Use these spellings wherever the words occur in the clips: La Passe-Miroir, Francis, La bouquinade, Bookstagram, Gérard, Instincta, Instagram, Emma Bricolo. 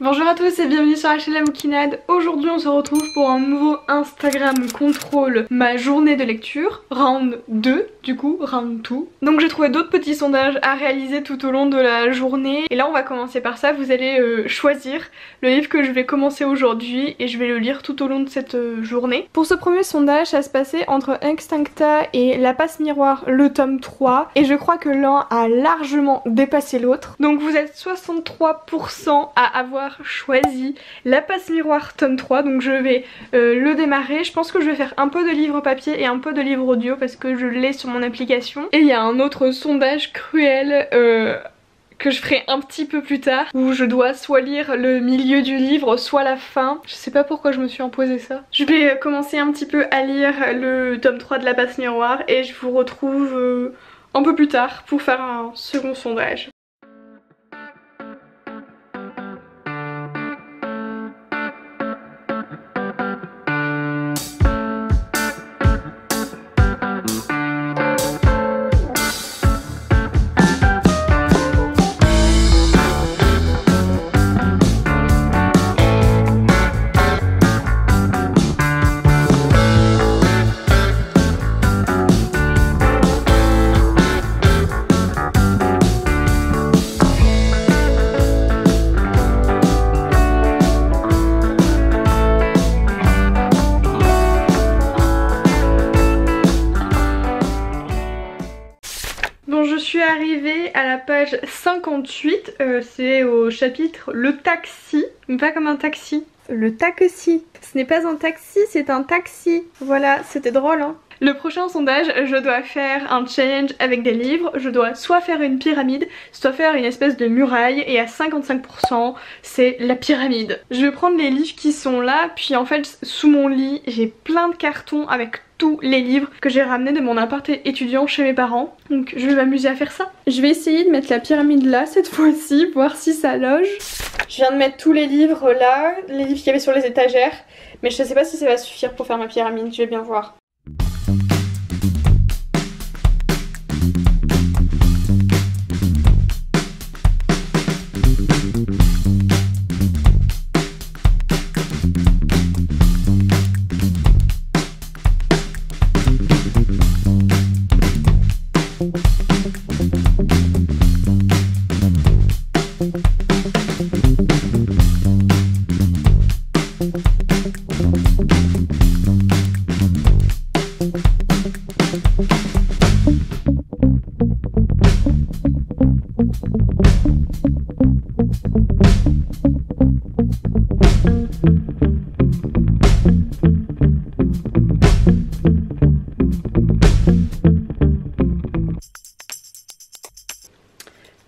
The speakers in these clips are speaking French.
Bonjour à tous et bienvenue sur la chaîne La Bouquinade. Aujourd'hui on se retrouve pour un nouveau Instagram contrôle ma journée de lecture, round 2 du coup, round 2. Donc j'ai trouvé d'autres petits sondages à réaliser tout au long de la journée et là on va commencer par ça. Vous allez choisir le livre que je vais commencer aujourd'hui et je vais le lire tout au long de cette journée. Pour ce premier sondage, ça se passait entre Instincta et La Passe-Miroir, le tome 3, et je crois que l'un a largement dépassé l'autre. Donc vous êtes 63% à avoir choisi La Passe-Miroir tome 3, donc je vais le démarrer. Je pense que je vais faire un peu de livre papier et un peu de livre audio parce que je l'ai sur mon application. Et il y a un autre sondage cruel que je ferai un petit peu plus tard, où je dois soit lire le milieu du livre, soit la fin. Je sais pas pourquoi je me suis imposé ça. Je vais commencer un petit peu à lire le tome 3 de La Passe-Miroir et je vous retrouve un peu plus tard pour faire un second sondage. Arrivée à la page 58, c'est au chapitre le taxi, mais pas comme un taxi, le taxi. Ce n'est pas un taxi, c'est un taxi. Voilà, c'était drôle hein. Le prochain sondage, je dois faire un challenge avec des livres. Je dois soit faire une pyramide, soit faire une espèce de muraille, et à 55% c'est la pyramide. Je vais prendre les livres qui sont là, puis en fait sous mon lit j'ai plein de cartons avec tous les livres que j'ai ramenés de mon appart étudiant chez mes parents. Donc je vais m'amuser à faire ça. Je vais essayer de mettre la pyramide là cette fois-ci, voir si ça loge. Je viens de mettre tous les livres là, les livres qu'il y avait sur les étagères, mais je sais pas si ça va suffire pour faire ma pyramide, je vais bien voir.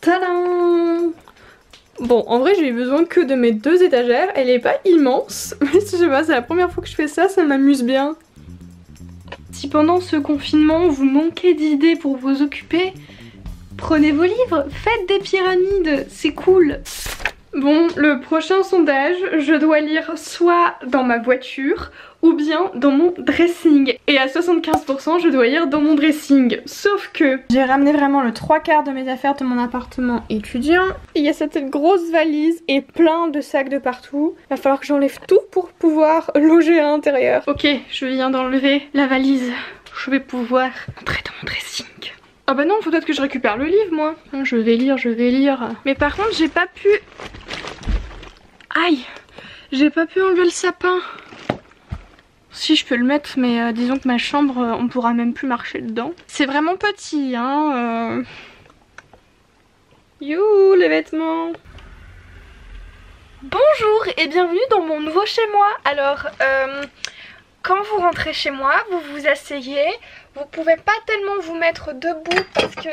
Tadam! Bon, en vrai j'ai eu besoin que de mes deux étagères, elle est pas immense, mais je sais pas, c'est la première fois que je fais ça, ça m'amuse bien. Si pendant ce confinement vous manquez d'idées pour vous occuper, prenez vos livres, faites des pyramides, c'est cool. Bon, le prochain sondage, je dois lire soit dans ma voiture ou bien dans mon dressing. Et à 75% je dois lire dans mon dressing. Sauf que j'ai ramené vraiment le 3/4 de mes affaires de mon appartement étudiant. Il y a cette grosse valise et plein de sacs de partout. Il va falloir que j'enlève tout pour pouvoir loger à l'intérieur. Ok, je viens d'enlever la valise. Je vais pouvoir entrer dans mon dressing. Ah bah non, faut peut-être que je récupère le livre moi. Je vais lire, je vais lire. Mais par contre j'ai pas pu... Aïe, j'ai pas pu enlever le sapin. Si je peux le mettre, mais disons que ma chambre, on pourra même plus marcher dedans. C'est vraiment petit hein. Youhou les vêtements. Bonjour et bienvenue dans mon nouveau chez moi. Alors quand vous rentrez chez moi, vous vous asseyez. Vous pouvez pas tellement vous mettre debout parce que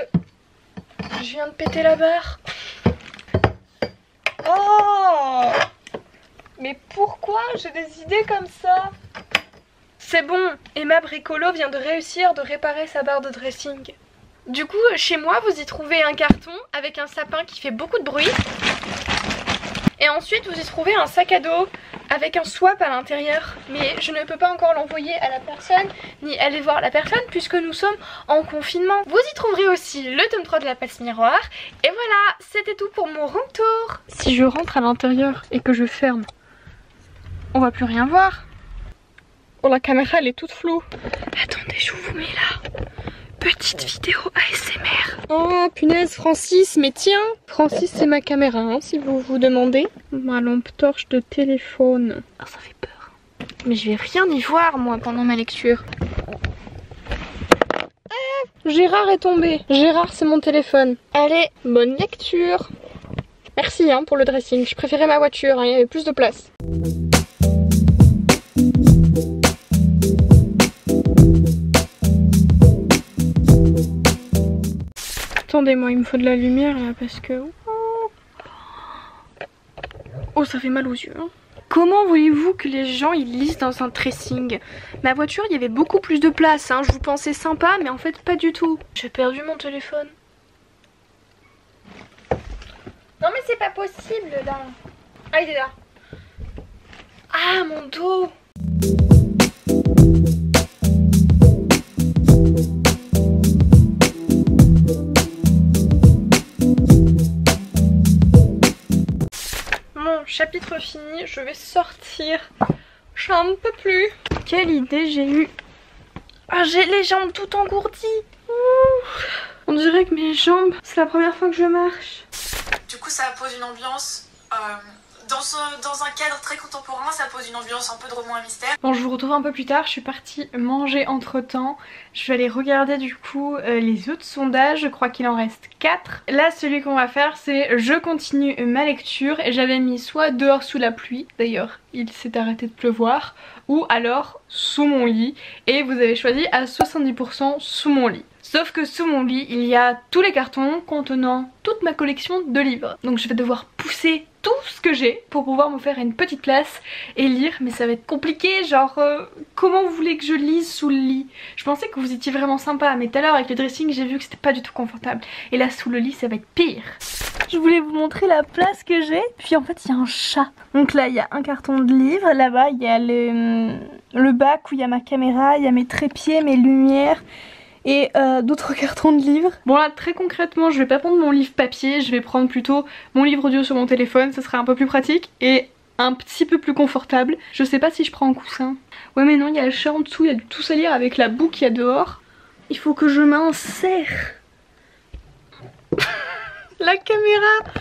je viens de péter la barre. Oh! Mais pourquoi j'ai des idées comme ça? C'est bon, Emma Bricolo vient de réussir de réparer sa barre de dressing. Du coup, chez moi, vous y trouvez un carton avec un sapin qui fait beaucoup de bruit. Et ensuite, vous y trouvez un sac à dos avec un swap à l'intérieur, mais je ne peux pas encore l'envoyer à la personne ni aller voir la personne puisque nous sommes en confinement. Vous y trouverez aussi le tome 3 de La Passe-Miroir. Et voilà, c'était tout pour mon retour. Si je rentre à l'intérieur et que je ferme, on va plus rien voir. Oh, la caméra elle est toute floue. Attendez, je vous mets là. Petite vidéo ASMR. Oh punaise, Francis, mais tiens, Francis c'est ma caméra, hein, si vous vous demandez. Ma lampe torche de téléphone. Ah, ça fait peur. Mais je vais rien y voir moi pendant ma lecture. Ah, Gérard est tombé. Gérard c'est mon téléphone. Allez, bonne lecture. Merci hein, pour le dressing, je préférais ma voiture, hein, il y avait plus de place. Attendez-moi, il me faut de la lumière là parce que... Oh, ça fait mal aux yeux. Hein. Comment voulez-vous que les gens ils lisent dans un dressing? Ma voiture, il y avait beaucoup plus de place. Hein. Je vous pensais sympa, mais en fait pas du tout. J'ai perdu mon téléphone. Non mais c'est pas possible là. Ah, il est là. Ah, mon dos. Chapitre fini, je vais sortir. J'en peux plus. Quelle idée j'ai eue. Ah, j'ai les jambes tout engourdies. Ouh. On dirait que mes jambes, c'est la première fois que je marche. Du coup, ça pose une ambiance. Dans un cadre très contemporain, ça pose une ambiance un peu de roman à mystère. Bon, je vous retrouve un peu plus tard, je suis partie manger entre temps. Je vais aller regarder du coup les autres sondages, je crois qu'il en reste 4. Là, celui qu'on va faire, c'est je continue ma lecture. Et j'avais mis soit dehors sous la pluie, d'ailleurs il s'est arrêté de pleuvoir, ou alors sous mon lit. Et vous avez choisi à 70% sous mon lit. Sauf que sous mon lit, il y a tous les cartons contenant toute ma collection de livres. Donc je vais devoir pousser tout ce que j'ai pour pouvoir me faire une petite place et lire, mais ça va être compliqué, genre comment vous voulez que je lise sous le lit? Je pensais que vous étiez vraiment sympa, mais tout à l'heure avec le dressing j'ai vu que c'était pas du tout confortable, et là sous le lit ça va être pire. Je voulais vous montrer la place que j'ai, puis en fait il y a un chat. Donc là il y a un carton de livres, là-bas il y a le bac où il y a ma caméra, il y a mes trépieds, mes lumières... Et d'autres cartons de livres. Bon là très concrètement je vais pas prendre mon livre papier, je vais prendre plutôt mon livre audio sur mon téléphone, ça sera un peu plus pratique et un petit peu plus confortable. Je sais pas si je prends un coussin. Ouais mais non, il y a le chat en dessous, il y a du tout à lire avec la boue qu'il y a dehors. Il faut que je m'insère. La caméra,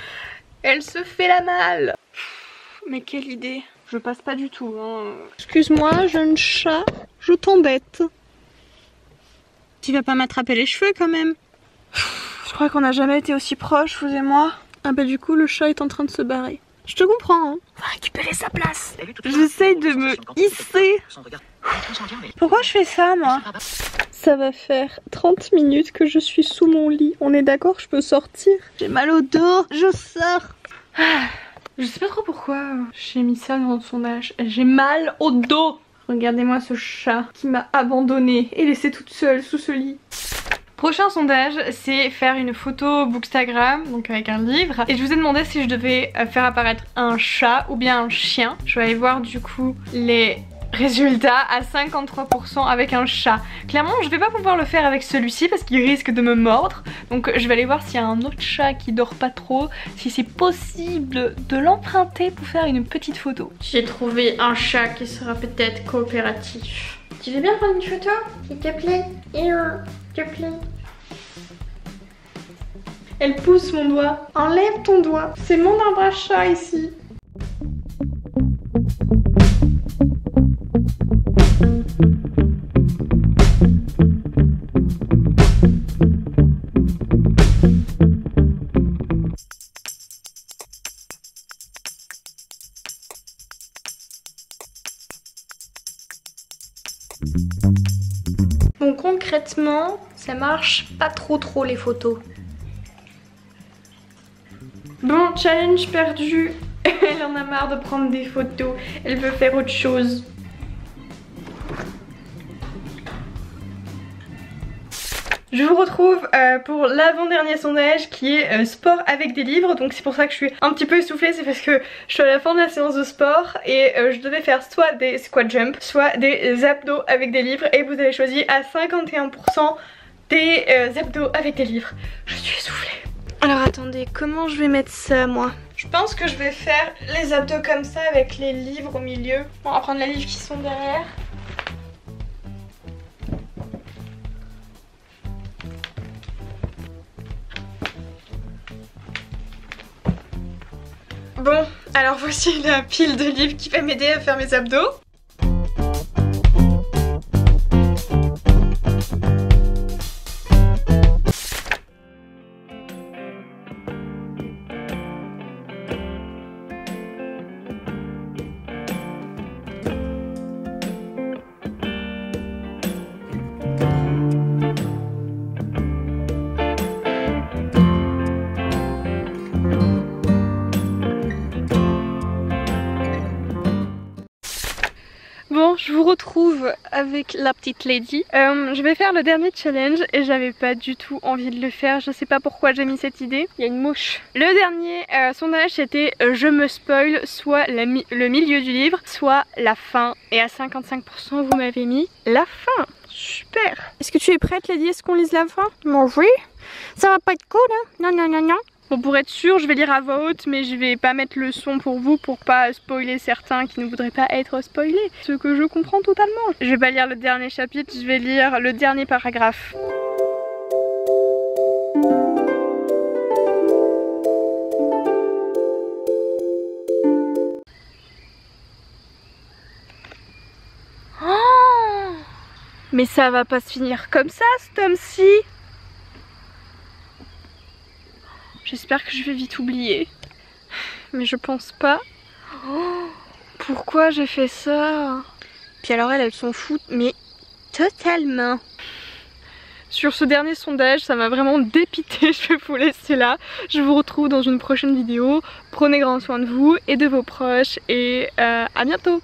elle se fait la malle. Mais quelle idée, je passe pas du tout hein. Excuse-moi jeune chat, je t'embête. Tu vas pas m'attraper les cheveux quand même. Je crois qu'on n'a jamais été aussi proches, vous et moi. Ah bah du coup le chat est en train de se barrer. Je te comprends hein. On va récupérer sa place. J'essaye de me hisser. Pourquoi je fais ça moi? Ça va faire 30 minutes que je suis sous mon lit. On est d'accord, je peux sortir? J'ai mal au dos, je sors. Je sais pas trop pourquoi j'ai mis ça dans le sondage. J'ai mal au dos. Regardez-moi ce chat qui m'a abandonnée et laissée toute seule sous ce lit. Prochain sondage, c'est faire une photo Bookstagram, donc avec un livre. Et je vous ai demandé si je devais faire apparaître un chat ou bien un chien. Je vais aller voir du coup les résultats à 53% avec un chat. Clairement, je vais pas pouvoir le faire avec celui-ci parce qu'il risque de me mordre. Donc je vais aller voir s'il y a un autre chat qui dort pas trop, si c'est possible de l'emprunter pour faire une petite photo. J'ai trouvé un chat qui sera peut-être coopératif. Tu veux bien prendre une photo, s'il te plaît? S'il te plaît. Elle pousse mon doigt. Enlève ton doigt. C'est mon arbre à chat ici. Bon, concrètement, ça marche pas trop les photos. Bon, challenge perdu. Elle en a marre de prendre des photos. Elle veut faire autre chose. Je vous retrouve pour l'avant-dernier sondage qui est sport avec des livres. Donc c'est pour ça que je suis un petit peu essoufflée, c'est parce que je suis à la fin de la séance de sport et je devais faire soit des squat jumps, soit des abdos avec des livres, et vous avez choisi à 51% des abdos avec des livres. Je suis essoufflée. Alors attendez, comment je vais mettre ça moi? Je pense que je vais faire les abdos comme ça avec les livres au milieu. Bon, on va prendre les livres qui sont derrière. Bon, alors voici la pile de livres qui va m'aider à faire mes abdos. Bon, je vous retrouve avec la petite lady. Je vais faire le dernier challenge et j'avais pas du tout envie de le faire. Je sais pas pourquoi j'ai mis cette idée. Il y a une mouche. Le dernier sondage c'était je me spoil, soit le milieu du livre, soit la fin. Et à 55% vous m'avez mis la fin. Super. Est-ce que tu es prête lady? Est-ce qu'on lise la fin? Bon oui. Ça va pas être cool hein? Non non non non. Bon, pour être sûre, je vais lire à voix haute, mais je vais pas mettre le son pour vous, pour pas spoiler certains qui ne voudraient pas être spoilés. Ce que je comprends totalement. Je vais pas lire le dernier chapitre, je vais lire le dernier paragraphe. Oh, mais ça va pas se finir comme ça, ce tome-ci. J'espère que je vais vite oublier. Mais je pense pas. Oh, pourquoi j'ai fait ça? Puis alors elles s'en foutent, mais totalement. Sur ce dernier sondage, ça m'a vraiment dépité. Je vais vous laisser là. Je vous retrouve dans une prochaine vidéo. Prenez grand soin de vous et de vos proches. Et à bientôt.